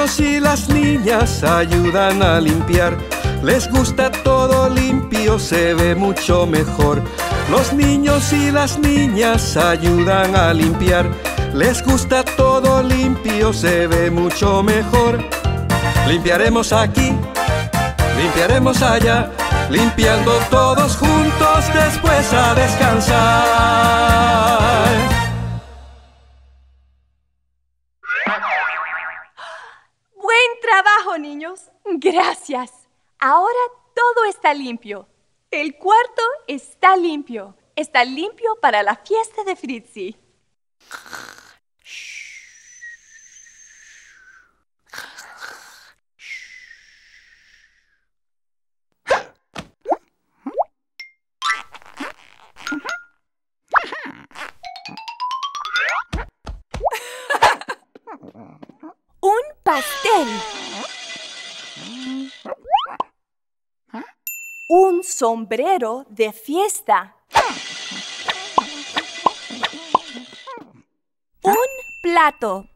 niños y las niñas ayudan a limpiar. Les gusta todo limpio, se ve mucho mejor. Los niños y las niñas ayudan a limpiar. Les gusta todo limpio, se ve mucho mejor. Limpiaremos aquí, limpiaremos allá, limpiando todos juntos, después a descansar. Buen trabajo, niños. Gracias. Ahora todo está limpio. El cuarto está limpio. Está limpio para la fiesta de Fritzi. Un pastel. Un sombrero de fiesta. Un plato.